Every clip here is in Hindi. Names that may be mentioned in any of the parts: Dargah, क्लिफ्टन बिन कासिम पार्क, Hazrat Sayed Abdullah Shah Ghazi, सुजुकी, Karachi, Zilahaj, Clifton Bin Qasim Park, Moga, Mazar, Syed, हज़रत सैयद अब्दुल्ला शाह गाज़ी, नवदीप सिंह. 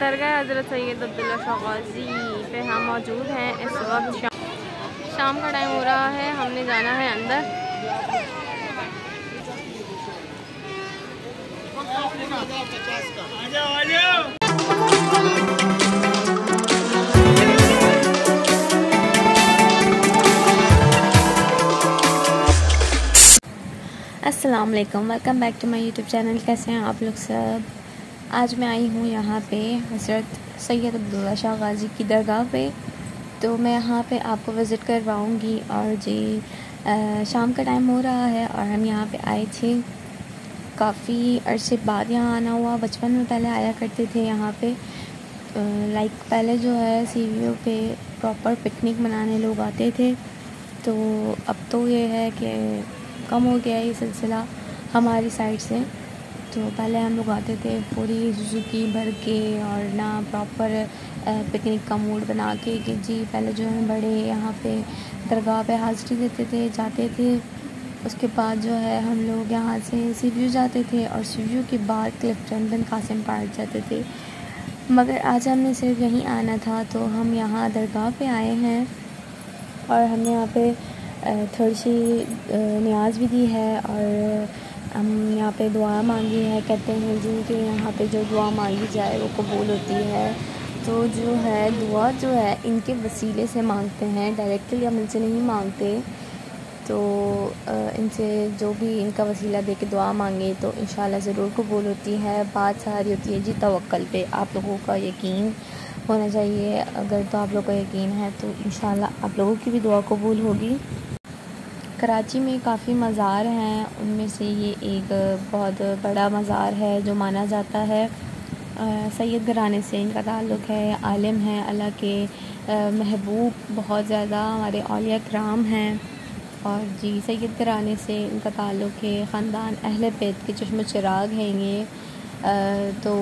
दरगाह हज़रत सैयद अब्दुल्ला शाह गाज़ी पे हम मौजूद हैं इस वक्त। शाम का टाइम हो रहा है, हमने जाना है अंदर। अस्सलाम वालेकुम, welcome back to my YouTube channel. कैसे हैं आप लोग सब? आज मैं आई हूँ यहाँ पे हज़रत सैयद अब्दुल्ला शाह गाज़ी की दरगाह पे, तो मैं यहाँ पे आपको विज़िट करवाऊँगी। और जी शाम का टाइम हो रहा है और हम यहाँ पे आए थे। काफ़ी अरसे बाद यहाँ आना हुआ, बचपन में पहले आया करते थे यहाँ पे। लाइक पहले जो है सीवीओ पे प्रॉपर पिकनिक मनाने लोग आते थे, तो अब तो ये है कि कम हो गया है ये सिलसिला हमारी साइड से। तो पहले हम लोग आते थे पूरी सुजुकी भर के और ना प्रॉपर पिकनिक का मूड बना के कि जी पहले जो है बड़े यहाँ पे दरगाह पे हाज़िरी देते थे, जाते थे। उसके बाद जो है हम लोग यहाँ से सी व्यू जाते थे और सी व्यू के बाद क्लिफ्टन बिन कासिम पार्क जाते थे। मगर आज हमने सिर्फ यहीं आना था, तो हम यहाँ दरगाह पे आए हैं और हमने यहाँ पर थोड़ी सी न्याज भी दी है और हम यहाँ पे दुआ मांगी है। कहते हैं जिनके यहाँ पे जो दुआ मांगी जाए वो कबूल होती है, तो जो है दुआ जो है इनके वसीले से मांगते हैं, डायरेक्टली हम इनसे नहीं मांगते। तो इनसे जो भी इनका वसीला दे के दुआ मांगे तो इंशाल्लाह ज़रूर कबूल होती है। बात सारी होती है जी तवक्कल पे। आप लोगों का यकीन होना चाहिए, अगर तो आप लोगों का यकीन है तो इंशाल्लाह आप लोगों की भी दुआ कबूल होगी। कराची में काफ़ी मज़ार हैं, उनमें से ये एक बहुत बड़ा मज़ार है जो माना जाता है। सैयद घराने से इनका ताल्लुक़ है, आलिम हैं, अल्लाह के महबूब बहुत ज़्यादा हमारे औलिया किराम हैं। और जी सैयद घराने से इनका ताल्लुक़ है, ख़ानदान अहले बैत के चश्मे चिराग हैं ये। तो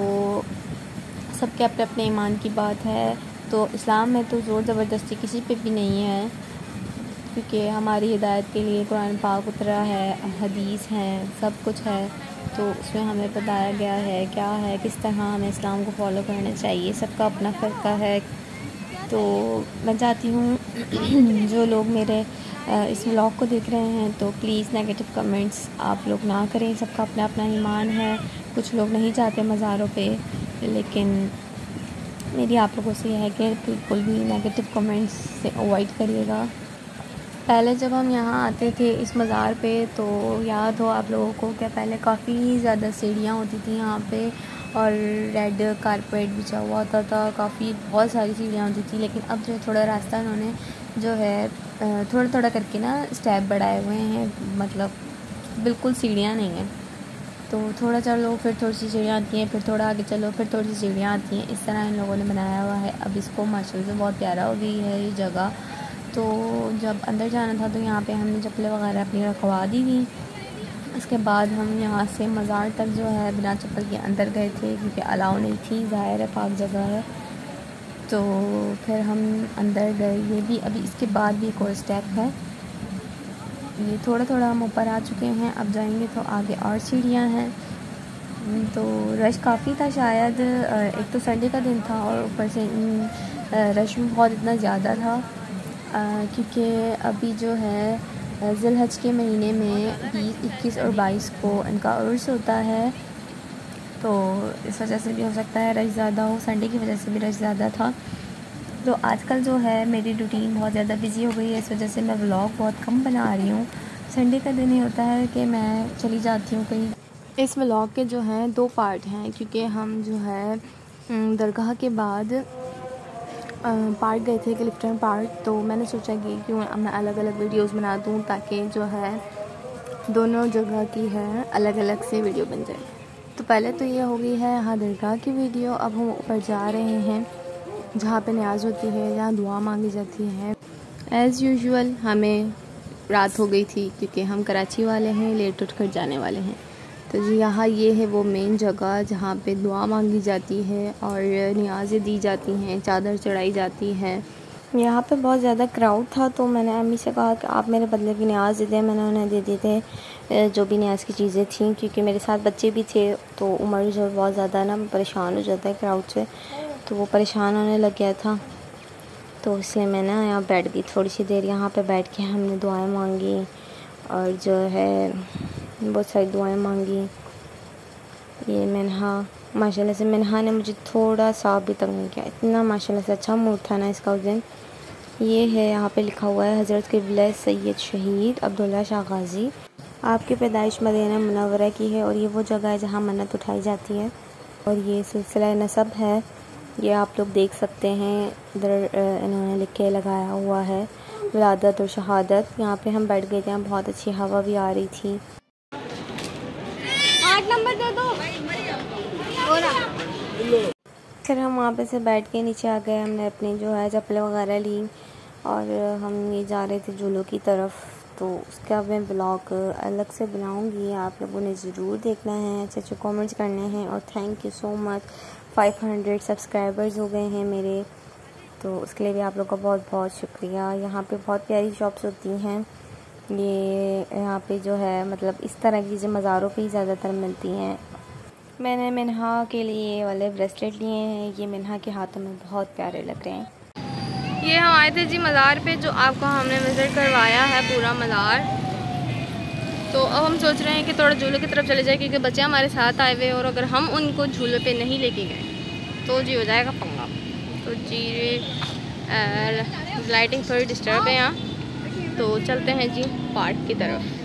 सबके अपने अपने ईमान की बात है, तो इस्लाम में तो ज़ोर ज़बरदस्ती किसी पे भी नहीं है, क्योंकि हमारी हिदायत के लिए कुरान पाक उतरा है, हदीस हैं, सब कुछ है। तो उसमें हमें बताया गया है क्या है, किस तरह हमें इस्लाम को फॉलो करना चाहिए। सबका अपना फ़र्क़ा है। तो मैं चाहती हूँ जो लोग मेरे इस व्लॉग को देख रहे हैं तो प्लीज़ नेगेटिव कमेंट्स आप लोग ना करें। सबका अपना अपना ईमान है, कुछ लोग नहीं जाते मज़ारों पर, लेकिन मेरी आप लोगों से यह है कि बिल्कुल भी नेगेटिव कमेंट्स से अवॉइड करिएगा। पहले जब हम यहाँ आते थे इस मज़ार पे, तो याद हो आप लोगों को क्या पहले काफ़ी ज़्यादा सीढ़ियाँ होती थी यहाँ पे और रेड कारपेट बिछा हुआ होता था, काफ़ी बहुत सारी सीढ़ियाँ होती थी। लेकिन अब जो है थोड़ा रास्ता उन्होंने जो है थोड़ा थोड़ा करके ना स्टेप बढ़ाए हुए हैं, मतलब बिल्कुल सीढ़ियाँ नहीं हैं। तो थोड़ा चलो फिर थोड़ी सी सीढ़ियाँ आती हैं, फिर थोड़ा आगे चलो फिर थोड़ी सी सीढ़ियाँ आती हैं, इस तरह इन लोगों ने बनाया हुआ है। अब इसको माशाल्लाह से बहुत प्यारा हो गई है ये जगह। तो जब अंदर जाना था तो यहाँ पे हमने चप्पलें वगैरह अपनी रखवा दी थी। उसके बाद हम यहाँ से मज़ार तक जो है बिना चप्पल के अंदर गए थे, क्योंकि अलाउ नहीं थी, ज़ाहिर है पाक जगह है। तो फिर हम अंदर गए। ये भी अभी इसके बाद भी एक और स्टेप है, ये थोड़ा थोड़ा हम ऊपर आ चुके हैं। अब जाएंगे तो आगे और सीढ़ियाँ हैं। तो रश काफ़ी था शायद, एक तो संडे का दिन था और ऊपर से रश में बहुत इतना ज़्यादा था, क्योंकि अभी जो है ज़िलहज के महीने में 20, 21 और 22 को इनका उर्स होता है, तो इस वजह से भी हो सकता है रश ज़्यादा हो। संडे की वजह से भी रश ज़्यादा था। तो आजकल जो है मेरी रूटीन बहुत ज़्यादा बिजी हो गई है, इस वजह से मैं व्लॉग बहुत कम बना रही हूँ। संडे का दिन ही होता है कि मैं चली जाती हूँ कहीं। इस व्लॉग के जो हैं 2 पार्ट हैं, क्योंकि हम जो है दरगाह के बाद पार्क गए थे क्लिफ्टन पार्क। तो मैंने सोचा कि क्यों मैं अलग अलग वीडियोस बना दूं, ताकि जो है दोनों जगह की है अलग अलग से वीडियो बन जाए। तो पहले तो ये हो गई है यहाँ दरगाह की वीडियो। अब हम ऊपर जा रहे हैं जहाँ पे न्याज होती है, जहाँ दुआ मांगी जाती है। एज़ यूजुअल हमें रात हो गई थी, क्योंकि हम कराची वाले हैं, लेट उठ कर जाने वाले हैं। तो जी यहाँ ये है वो मेन जगह जहाँ पे दुआ मांगी जाती है और नियाज़ें दी जाती हैं, चादर चढ़ाई जाती है। यहाँ पे बहुत ज़्यादा क्राउड था, तो मैंने अम्मी से कहा कि आप मेरे बदले की नियाज़ दे दें। मैंने उन्हें दे दी थे जो भी नियाज़ की चीज़ें थी, क्योंकि मेरे साथ बच्चे भी थे, तो उम्र जो बहुत ज़्यादा ना परेशान हो जाता है क्राउड से। तो वो परेशान होने लग गया था, तो इसलिए मैं ना यहाँ बैठ गई थोड़ी सी देर। यहाँ पे बैठ के हमने दुआएं मांगी और जो है बहुत सारी दुआएं मांगी। ये मिन्हा माशाल्लाह से, मिन्हा ने मुझे थोड़ा सा भी तंग नहीं किया, इतना माशाल्लाह से अच्छा मूड था ना इसका उस दिन। ये है यहाँ पे लिखा हुआ है हज़रत क़िबला सैयद शहीद अब्दुल्ला शाह गाज़ी, आपकी पैदाइश मदीना मुनव्वरा की है और ये वो जगह है जहाँ मन्नत उठाई जाती है। और ये सिलसिला नसब है, ये आप लोग देख सकते हैं, इधर इन्होंने लिख के लगाया हुआ है विलादत और शहादत। यहाँ पे हम बैठ गए थे, बहुत अच्छी हवा भी आ रही थी। 8 नंबर दे दो। फिर हम वहाँ पे से बैठ के नीचे आ गए, हमने अपनी जो है चप्पलें वगैरह ली और हम ये जा रहे थे झूलों की तरफ। तो उसका मैं ब्लॉग अलग से बनाऊंगी, आप लोगों ने ज़रूर देखना है, अच्छे अच्छे कमेंट्स करने हैं। और thank you so much, 500 subscribers हो गए हैं मेरे, तो उसके लिए भी आप लोग का बहुत बहुत शुक्रिया। यहाँ पे बहुत प्यारी शॉप्स होती हैं, ये यहाँ पे जो है मतलब इस तरह की जो मज़ारों पे ज़्यादातर मिलती हैं। मैंने मिन्हा के लिए वाले ब्रेसलेट लिए हैं, ये मिन्हा के हाथों में बहुत प्यारे लग रहे हैं। ये हम आए थे जी मज़ार पे, जो आपको हमने विज़िट करवाया है पूरा मज़ार। तो अब हम सोच रहे हैं कि थोड़ा झूलों की तरफ चले जाए, क्योंकि बच्चे हमारे साथ आए हुए और अगर हम उनको झूलों पे नहीं लेके गए तो जी हो जाएगा पंगा। तो जी लाइटिंग थोड़ी डिस्टर्ब है यहाँ, तो चलते हैं जी पार्क की तरफ।